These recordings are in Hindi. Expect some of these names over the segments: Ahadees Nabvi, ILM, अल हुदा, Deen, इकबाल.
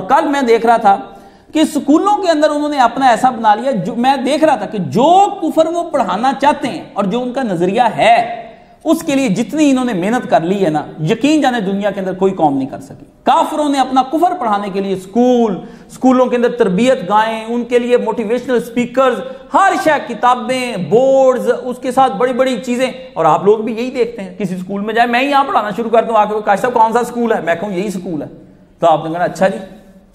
और कल मैं देख रहा था कि स्कूलों के अंदर उन्होंने अपना ऐसा बना लिया, जो मैं देख रहा था कि जो कुफर वो पढ़ाना चाहते हैं और जो उनका नजरिया है उसके लिए जितनी इन्होंने मेहनत कर ली है ना, यकीन जाने दुनिया के अंदर कोई कौम नहीं कर सकी। काफिरों ने अपना कुफर पढ़ाने के लिए स्कूलों के अंदर तरबियत गाएं, उनके लिए मोटिवेशनल स्पीकर्स, हर शय, किताबें, बोर्ड्स, उसके साथ बड़ी बड़ी चीजें। और आप लोग भी यही देखते हैं, किसी स्कूल में जाए, मैं यहाँ पढ़ाना शुरू कर दूँ, आखिर काश साहब कौन सा स्कूल है, मैं कहूँ यही स्कूल है, तो आपने कहा अच्छा जी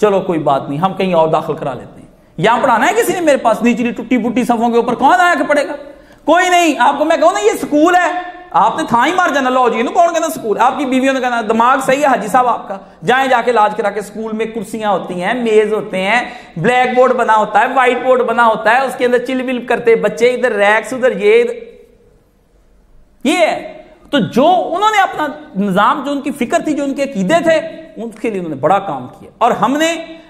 चलो कोई बात नहीं, हम कहीं और दाखिल करा लेते हैं, यहां पढ़ाना है किसी ने, मेरे पास निचली टूटी फूटी सफों के ऊपर कौन आया के पड़ेगा, कोई नहीं। आपको मैं कहूं ना ये स्कूल है, आपने था ही मार जाना, लो जी इन्हों कौन कहना स्कूल, आपकी बीवियों ने कहना दिमाग सही है हाजी साहब आपका, जाए जाके लाज करा के। स्कूल में कुर्सियां होती हैं, मेज होते हैं, ब्लैक बोर्ड बना होता है, व्हाइट बोर्ड बना होता है, उसके अंदर चिल बिल करते बच्चे, इधर रैक्स उधर ये तो जो उन्होंने अपना निजाम, जो उनकी फिक्र थी, जो उनके अकीदे थे, उनके लिए उन्होंने बड़ा काम किया। और हमने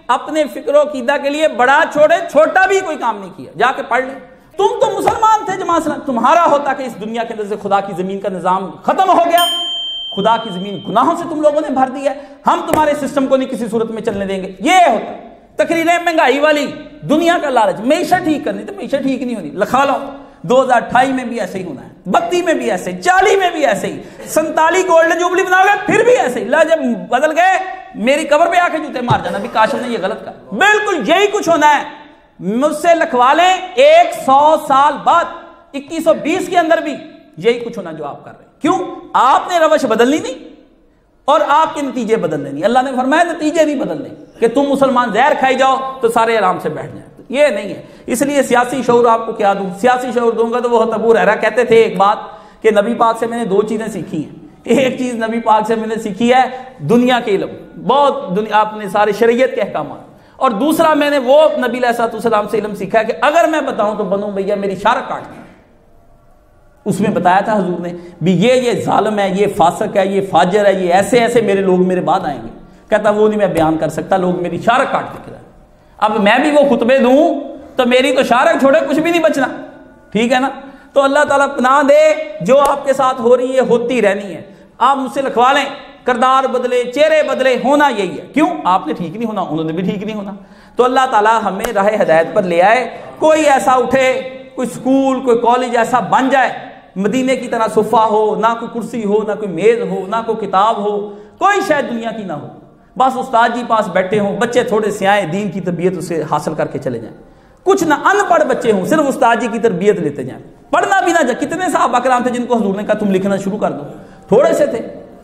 अपने फिक्रो अकीदा के लिए बड़ा छोड़े छोटा भी कोई काम नहीं किया, जाके पढ़ ले, तुम तो मुसलमान थे जमात, तुम्हारा होता कि इस दुनिया के अंदर से खुदा की जमीन का निजाम खत्म हो गया, खुदा की जमीन गुनाहों से तुम लोगों ने भर दी है, हम तुम्हारे सिस्टम को नहीं किसी सूरत में चलने देंगे, ये होता। तकरीरें महंगाई वाली, दुनिया का लालच, मैशा ठीक करनी तो मैशा ठीक नहीं होनी, लखा लो 2028 में भी ऐसे ही होना है, 32 में भी ऐसे, 40 में भी ऐसे ही, 47 गोल्डन जुबली बनाओगे फिर भी ऐसे ही, ला जब बदल गए मेरी कवर पे आके जूते मार जाना, भी काश ने ये गलत कहा, बिल्कुल यही कुछ होना है। मुझसे लिखवा लें 100 साल बाद 2120 के अंदर भी यही कुछ होना जो आप कर रहे हैं। क्यों? आपने रवश बदलनी नहीं और आपके नतीजे बदलने नहीं। अल्लाह ने फरमाया नतीजे नहीं बदलने कि तुम मुसलमान जहर खाई जाओ तो सारे आराम से बैठ जाए, ये नहीं है। इसलिए सियासी शऊर आपको क्या दूं, सियासी शऊर दूंगा तो वो तबूर हैरा कहते थे एक बात कि नबी पाक से मैंने दो चीजें सीखी हैं। एक चीज नबी पाक से मैंने सीखी है दुनिया के इल्म, बहुत दुनिया आपने सारे शरीयत के अहकाम, और दूसरा मैंने वो नबी अलैहिस्सलाम से इल्म सीखा है कि अगर मैं बताऊं तो बनू भैया मेरी शार काट दी। उसमें बताया था हुजूर ने भी ये जालिम है, ये फासक है, ये फाजर है, ये ऐसे ऐसे मेरे लोग मेरे बाद आएंगे, कहता वो नहीं मैं बयान कर सकता, लोग मेरी शार काट दिख रहा है, अब मैं भी वो खुतबे दूं तो मेरी तो शारक छोड़े कुछ भी नहीं बचना, ठीक है ना। तो अल्लाह ताला पनाह दे, जो आपके साथ हो रही है होती रहनी है। आप मुझसे लिखवा लें करदार बदले, चेहरे बदले, होना यही है। क्यों? आपने ठीक नहीं होना, उन्होंने भी ठीक नहीं होना। तो अल्लाह ताला हमें राह हिदायत पर ले आए, कोई ऐसा उठे, कोई स्कूल, कोई कॉलेज ऐसा बन जाए मदीने की तरह, सोफा हो ना, कोई कुर्सी हो ना, कोई मेज हो ना, कोई किताब हो, कोई शायद दुनिया की ना हो, बस उस्ताद जी पास बैठे हों, बच्चे थोड़े से आए, दीन की तरबियत उसे हासिल करके चले जाएं, कुछ ना अनपढ़ बच्चे हों, सिर्फ उस्ताद जी की तरबियत लेते जाएं, पढ़ना भी ना जाए। कितने साहब अकराम थे जिनको हुजूर ने कहा तुम लिखना शुरू कर दो, थोड़े से थे,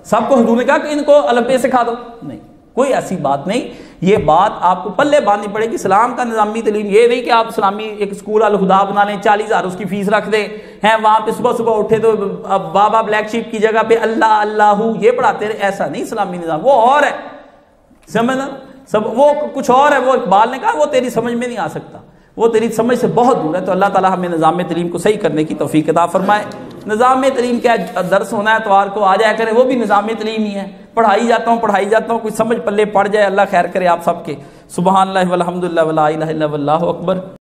सबको हुजूर ने कहा कि इनको अलफ़बे सिखा दो, नहीं, कोई ऐसी बात नहीं। ये बात आपको पल्ले बांधनी पड़ेगी। इस्लाम का निज़ामी तलीम ये नहीं कि आप इस्लामी एक स्कूल अल हुदा बना लें, 40,000 उसकी फीस रख दें, हैं वहाँ पे सुबह सुबह उठे तो अब बाबा ब्लैक शीप की जगह पे अल्लाह अल्लाह ये पढ़ाते रहे, ऐसा नहीं इस्लामी निज़ाम, वो और है, समझना सब वो कुछ और है। वो इकबाल ने कहा वो तेरी समझ में नहीं आ सकता, वो तेरी समझ से बहुत दूर है। तो अल्लाह ताला हमें निज़ाम तलीम को सही करने की तौफीक अता फरमाए। निज़ाम तलीम क्या दर्स होना है इतवार को आ जाया करें, वो भी निज़ाम तलीम ही है, पढ़ाई जाता हूँ, कुछ समझ पल्ले पड़ जाए, अल्लाह खैर करे आप सबके। सुबहानल्लाह वल्हम्दुलिल्लाह वला इलाहा इल्लल्लाहु अकबर।